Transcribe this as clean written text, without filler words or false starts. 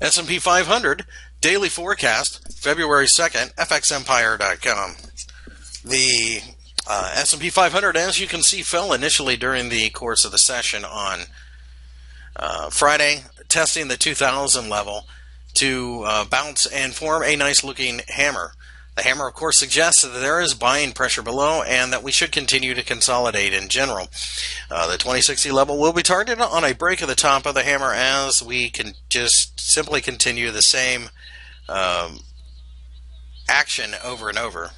S&P 500 daily forecast, February 2nd, FXEmpire.com. The S&P 500, as you can see, fell initially during the course of the session on Friday, testing the 2000 level to bounce and form a nice looking hammer. The hammer, of course, suggests that there is buying pressure below and that we should continue to consolidate in general. The 2060 level will be targeted on a break of the top of the hammer as we can just simply continue the same action over and over.